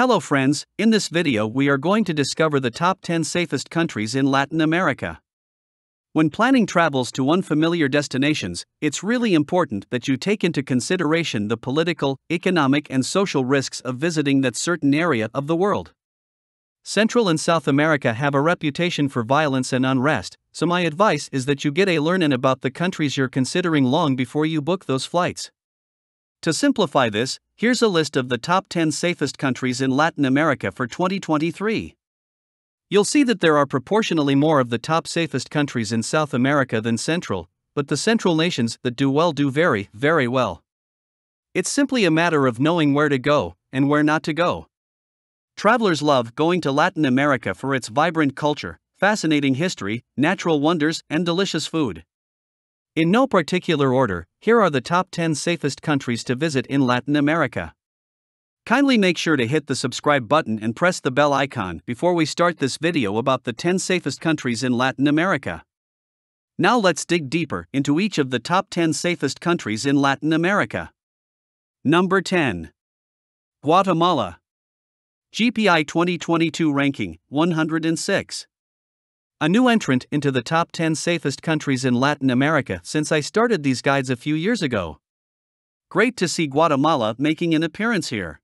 Hello friends, in this video we are going to discover the top 10 safest countries in Latin America. When planning travels to unfamiliar destinations, it's really important that you take into consideration the political, economic and social risks of visiting that certain area of the world. Central and South America have a reputation for violence and unrest, so my advice is that you get a learning about the countries you're considering long before you book those flights. To simplify this, here's a list of the top 10 safest countries in Latin America for 2023. You'll see that there are proportionally more of the top safest countries in South America than Central, but the Central nations that do well do very, very well. It's simply a matter of knowing where to go and where not to go. Travelers love going to Latin America for its vibrant culture, fascinating history, natural wonders, and delicious food. In no particular order, here are the top 10 safest countries to visit in Latin America. Kindly make sure to hit the subscribe button and press the bell icon before we start this video about the 10 safest countries in Latin America. Now let's dig deeper into each of the top 10 safest countries in Latin America. Number 10. Guatemala. GPI 2022 ranking, 106. A new entrant into the top 10 safest countries in Latin America since I started these guides a few years ago. Great to see Guatemala making an appearance here.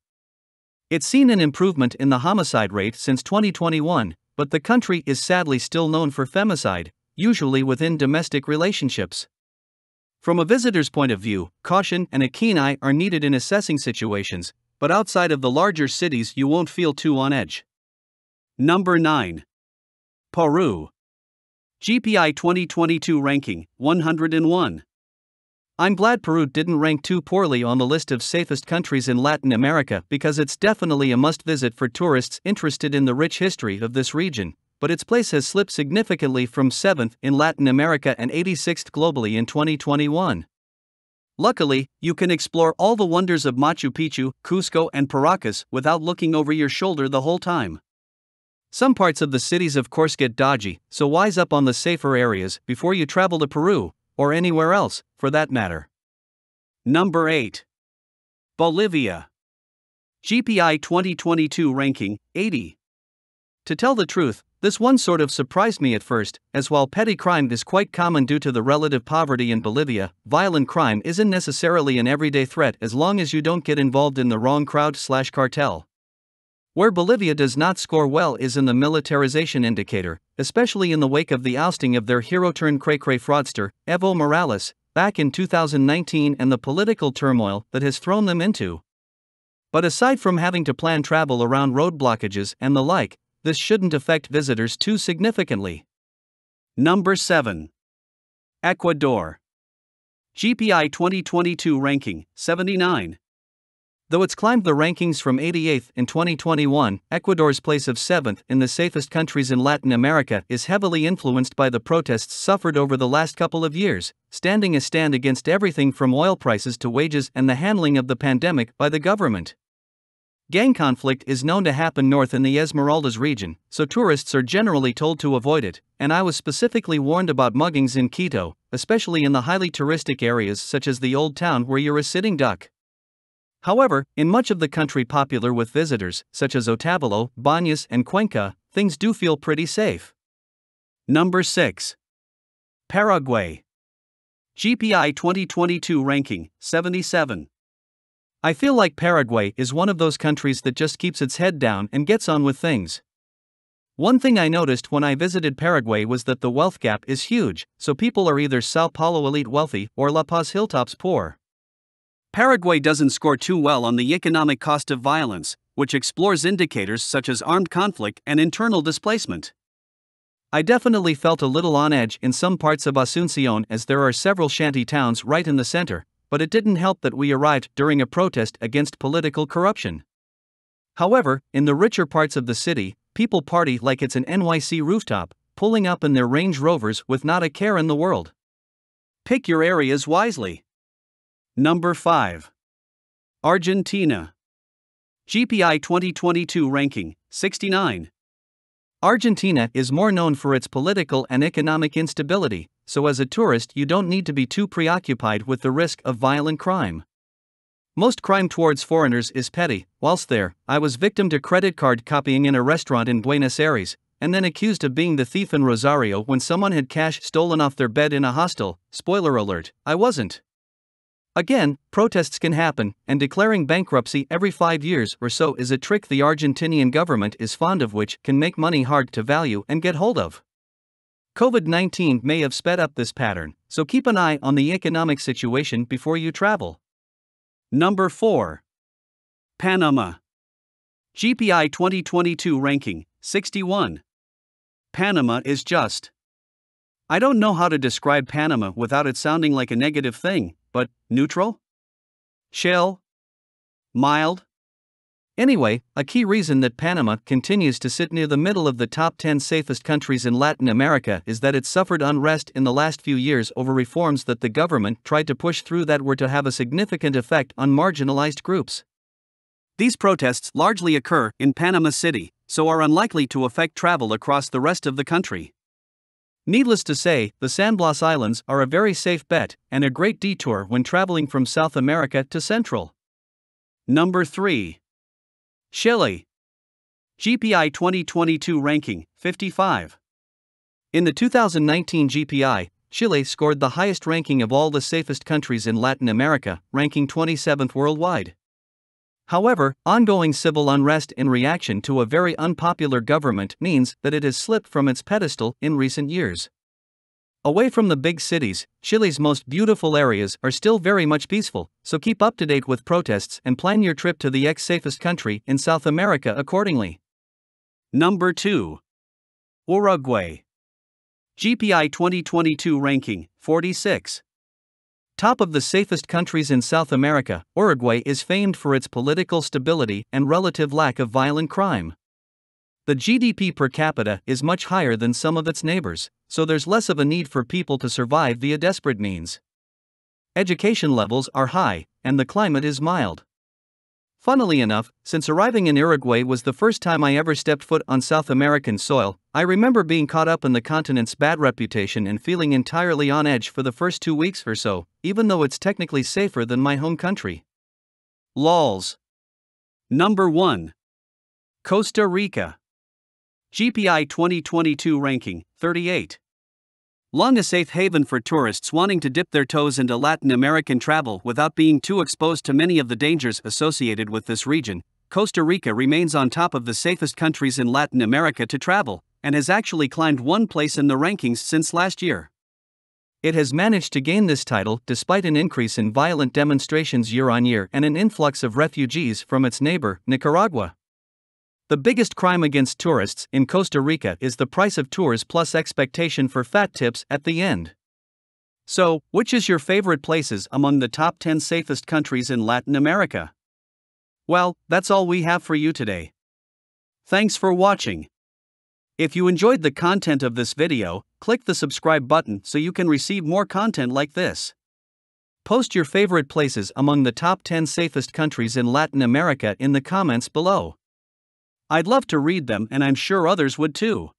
It's seen an improvement in the homicide rate since 2021, but the country is sadly still known for femicide, usually within domestic relationships. From a visitor's point of view, caution and a keen eye are needed in assessing situations, but outside of the larger cities you won't feel too on edge. Number 9. Peru. GPI 2022 ranking, 101. I'm glad Peru didn't rank too poorly on the list of safest countries in Latin America because it's definitely a must-visit for tourists interested in the rich history of this region, but its place has slipped significantly from 7th in Latin America and 86th globally in 2021. Luckily, you can explore all the wonders of Machu Picchu, Cusco and Paracas without looking over your shoulder the whole time. Some parts of the cities of course get dodgy, so wise up on the safer areas before you travel to Peru, or anywhere else, for that matter. Number 8. Bolivia. GPI 2022 ranking, 80. To tell the truth, this one sort of surprised me at first, as while petty crime is quite common due to the relative poverty in Bolivia, violent crime isn't necessarily an everyday threat as long as you don't get involved in the wrong crowd/cartel. Where Bolivia does not score well is in the militarization indicator, especially in the wake of the ousting of their hero-turned-cray-cray fraudster, Evo Morales, back in 2019 and the political turmoil that has thrown them into. But aside from having to plan travel around road blockages and the like, this shouldn't affect visitors too significantly. Number 7. Ecuador. GPI 2022 ranking, 79. Though it's climbed the rankings from 88th in 2021, Ecuador's place of 7th in the safest countries in Latin America is heavily influenced by the protests suffered over the last couple of years, standing a stand against everything from oil prices to wages and the handling of the pandemic by the government. Gang conflict is known to happen north in the Esmeraldas region, so tourists are generally told to avoid it, and I was specifically warned about muggings in Quito, especially in the highly touristic areas such as the old town where you're a sitting duck. However, in much of the country popular with visitors, such as Otavalo, Baños and Cuenca, things do feel pretty safe. Number 6. Paraguay. GPI 2022 ranking, 77. I feel like Paraguay is one of those countries that just keeps its head down and gets on with things. One thing I noticed when I visited Paraguay was that the wealth gap is huge, so people are either Sao Paulo elite wealthy or La Paz hilltops poor. Paraguay doesn't score too well on the economic cost of violence, which explores indicators such as armed conflict and internal displacement. I definitely felt a little on edge in some parts of Asuncion as there are several shanty towns right in the center, but it didn't help that we arrived during a protest against political corruption. However, in the richer parts of the city, people party like it's an NYC rooftop, pulling up in their Range Rovers with not a care in the world. Pick your areas wisely. Number 5. Argentina. GPI 2022 ranking, 69. Argentina is more known for its political and economic instability, so as a tourist you don't need to be too preoccupied with the risk of violent crime. Most crime towards foreigners is petty. Whilst there, I was victim to credit card copying in a restaurant in Buenos Aires, and then accused of being the thief in Rosario when someone had cash stolen off their bed in a hostel. Spoiler alert, I wasn't. Again, protests can happen, and declaring bankruptcy every 5 years or so is a trick the Argentinian government is fond of, which can make money hard to value and get hold of. COVID-19 may have sped up this pattern, so keep an eye on the economic situation before you travel. Number 4. Panama. GPI 2022 ranking, 61. Panama is just. I don't know how to describe Panama without it sounding like a negative thing, but neutral? Shell? Mild? Anyway, a key reason that Panama continues to sit near the middle of the top 10 safest countries in Latin America is that it suffered unrest in the last few years over reforms that the government tried to push through that were to have a significant effect on marginalized groups. These protests largely occur in Panama City, so are unlikely to affect travel across the rest of the country. Needless to say, the San Blas Islands are a very safe bet and a great detour when traveling from South America to Central. Number 3. Chile. GPI 2022 ranking, 55. In the 2019 GPI, Chile scored the highest ranking of all the safest countries in Latin America, ranking 27th worldwide. However, ongoing civil unrest in reaction to a very unpopular government means that it has slipped from its pedestal in recent years. Away from the big cities, Chile's most beautiful areas are still very much peaceful, so keep up to date with protests and plan your trip to the ex-safest country in South America accordingly. Number 2. Uruguay. GPI 2022 ranking, 46. Top of the safest countries in South America, Uruguay is famed for its political stability and relative lack of violent crime. The GDP per capita is much higher than some of its neighbors, so there's less of a need for people to survive via desperate means. Education levels are high, and the climate is mild. Funnily enough, since arriving in Uruguay was the first time I ever stepped foot on South American soil, I remember being caught up in the continent's bad reputation and feeling entirely on edge for the first 2 weeks or so, even though it's technically safer than my home country. LOLs. Number 1. Costa Rica. GPI 2022 ranking, 38. Long a safe haven for tourists wanting to dip their toes into Latin American travel without being too exposed to many of the dangers associated with this region, Costa Rica remains on top of the safest countries in Latin America to travel, and has actually climbed one place in the rankings since last year. It has managed to gain this title despite an increase in violent demonstrations year on year and an influx of refugees from its neighbor, Nicaragua. The biggest crime against tourists in Costa Rica is the price of tours plus expectation for fat tips at the end. So, which is your favorite places among the top 10 safest countries in Latin America? Well, that's all we have for you today. Thanks for watching. If you enjoyed the content of this video, click the subscribe button so you can receive more content like this. Post your favorite places among the top 10 safest countries in Latin America in the comments below. I'd love to read them, and I'm sure others would too.